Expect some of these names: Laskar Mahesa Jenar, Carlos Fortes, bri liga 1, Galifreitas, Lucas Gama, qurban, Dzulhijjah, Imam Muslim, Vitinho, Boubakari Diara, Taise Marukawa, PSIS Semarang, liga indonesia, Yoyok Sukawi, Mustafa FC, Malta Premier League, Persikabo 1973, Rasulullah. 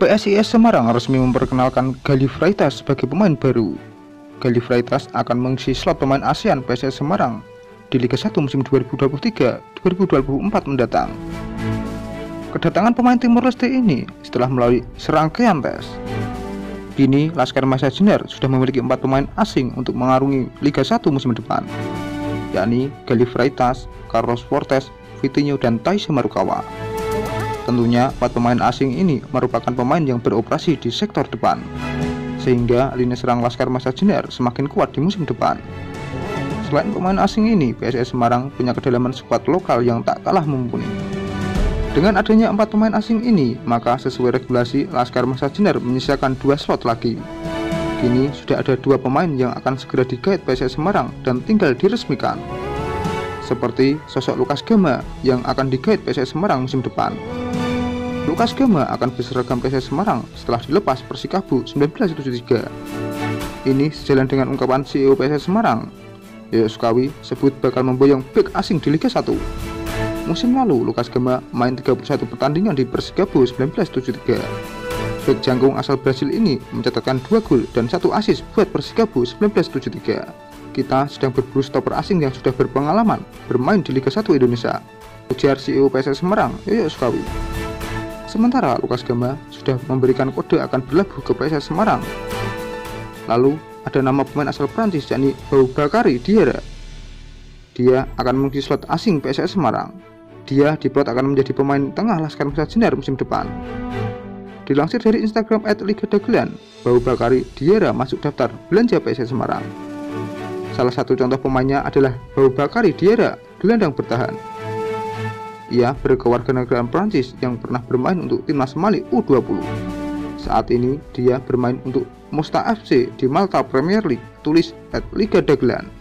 PSIS Semarang resmi memperkenalkan Galifreitas sebagai pemain baru. Galifreitas akan mengisi slot pemain ASEAN PSIS Semarang di Liga 1 musim 2023-2024 mendatang. Kedatangan pemain Timur Leste ini setelah melalui serangkaian tes. Kini Laskar Mahesa Jenar sudah memiliki 4 pemain asing untuk mengarungi Liga 1 musim depan, yakni Galifreitas, Carlos Fortes, Vitinho, dan Taise Marukawa. Tentunya 4 pemain asing ini merupakan pemain yang beroperasi di sektor depan, sehingga lini serang Laskar Mahesa Jenar semakin kuat di musim depan. Selain pemain asing ini, PSIS Semarang punya kedalaman skuad lokal yang tak kalah mumpuni. Dengan adanya 4 pemain asing ini, maka sesuai regulasi Laskar Mahesa Jenar menyisakan 2 slot lagi. Kini sudah ada 2 pemain yang akan segera digait PSIS Semarang dan tinggal diresmikan, seperti sosok Lucas Gama yang akan digait PSIS Semarang musim depan. Lucas Gama akan berseragam PSIS Semarang setelah dilepas Persikabo 1973. Ini sejalan dengan ungkapan CEO PSIS Semarang, Yoyok Sukawi, sebut bakal memboyong bek asing di Liga 1. Musim lalu, Lucas Gama main 31 pertandingan di Persikabo 1973. Bek jangkung asal Brasil ini mencatatkan 2 gol dan 1 assist buat Persikabo 1973. Kita sedang berburu stoper asing yang sudah berpengalaman bermain di Liga 1 Indonesia, ujar CEO PSIS Semarang, Yoyok Sukawi. Sementara Lucas Gama sudah memberikan kode akan berlabuh ke PSIS Semarang. Lalu ada nama pemain asal Prancis, yakni Boubakari Diara. Dia akan mengisi slot asing PSIS Semarang. Dia diplot akan menjadi pemain tengah Laskar Mahesa Jenar musim depan. Dilansir dari Instagram @ligadagelan, Boubakari Diara masuk daftar belanja PSIS Semarang. Salah satu contoh pemainnya adalah Boubakari Diara, gelandang bertahan. Ia berkewarganegaraan Prancis yang pernah bermain untuk timnas Mali U20. Saat ini dia bermain untuk Mustafa FC di Malta Premier League, tulis @ligadagelan.